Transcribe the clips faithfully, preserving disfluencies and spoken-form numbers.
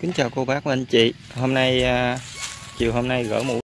Kính chào cô bác và anh chị. Hôm nay uh, chiều hôm nay gỡ mũ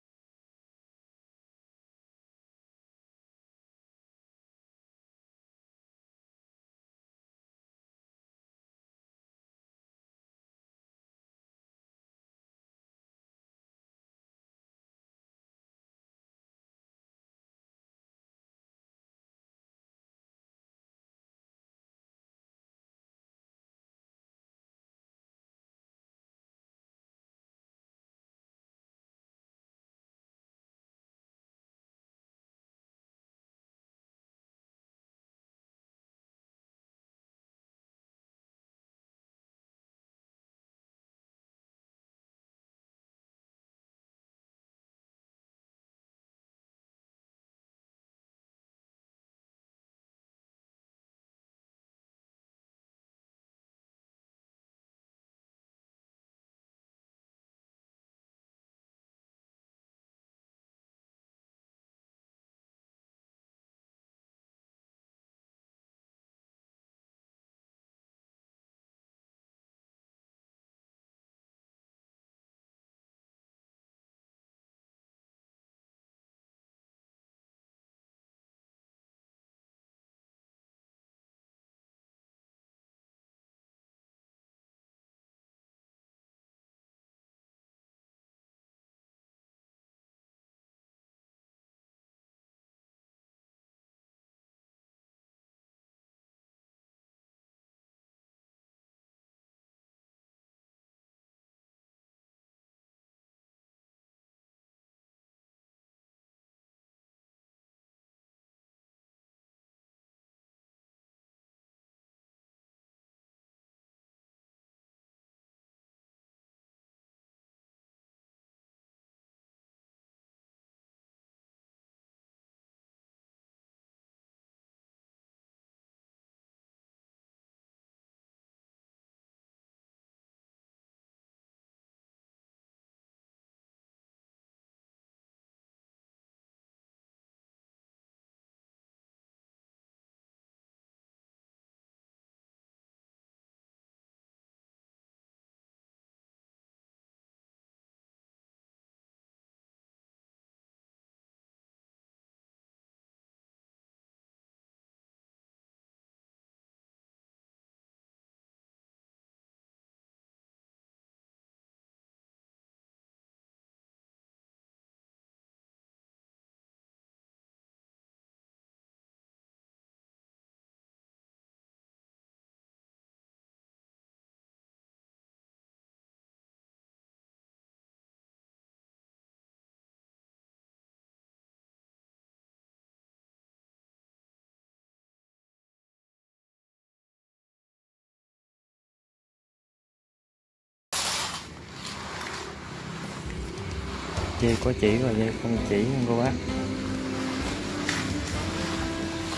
dây có chỉ và dây không chỉ cô bác.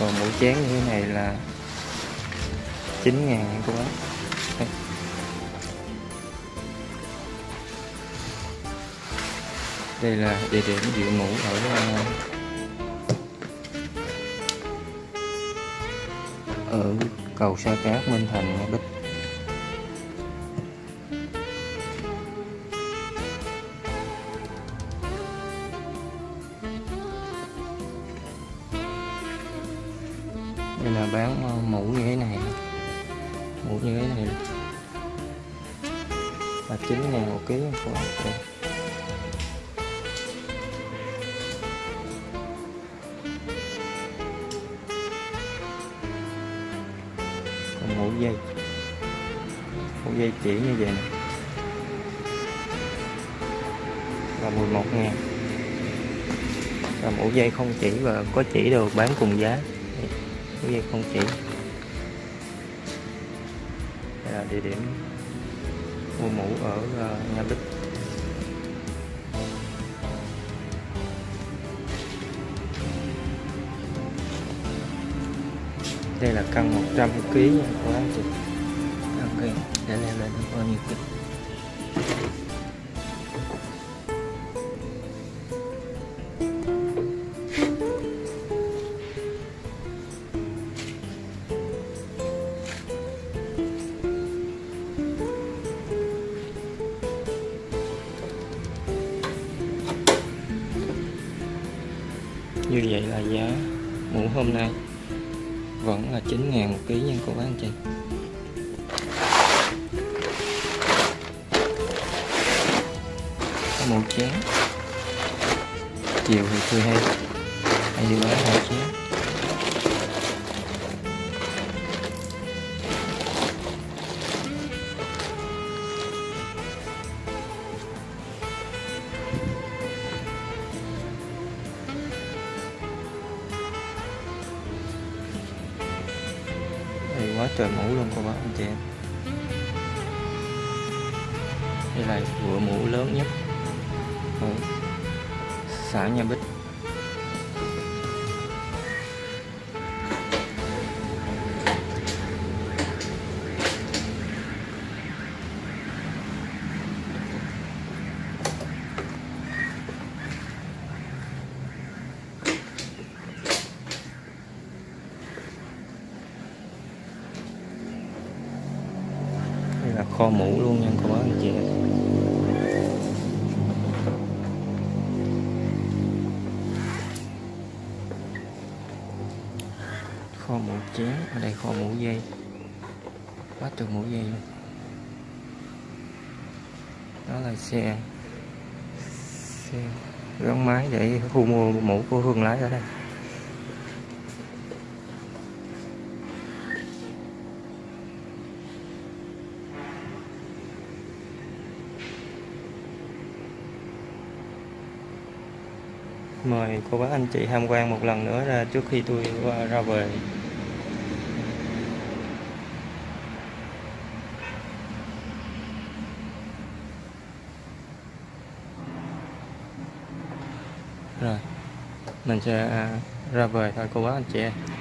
Còn mũ chén như thế này là chín ngàn cô bác. Đây là địa điểm dụ mũ ở ở cầu Sa Cát, Minh Thành, Mộ Đức. Đây là bán mũ như thế này, mũ như thế này là chín ngàn một ký. Còn mũ dây, mũ dây chỉ như vậy này là mười một ngàn. Và mũ dây không chỉ và có chỉ đều bán cùng giá. Cái dây không chỉ. Đây là địa điểm mua mũ ở uh, Nha Bích. Đây là cân một trăm ký nha các anh chị. Ok, để em lên bao nhiêu ký. Như vậy là giá mũ hôm nay vẫn là chín nghìn một ký nha cô bác anh chị. Có mũ chén chiều thì tươi hay, hay đi bán hai chén. Quá trời mũ luôn các bạn anh chị em. Đây là vựa mũ lớn nhất ở xã Nha Bích. Kho mũ luôn nha cô bác anh chị. Kho mũ chén, ở đây kho mũ dây, quá trời mũ dây luôn. Đó là xe xe gắn máy để thu mua mũ của Hương lái ở đây. Mời cô bác anh chị tham quan một lần nữa ra trước khi tôi ra về. Rồi, mình sẽ ra về thôi cô bác anh chị.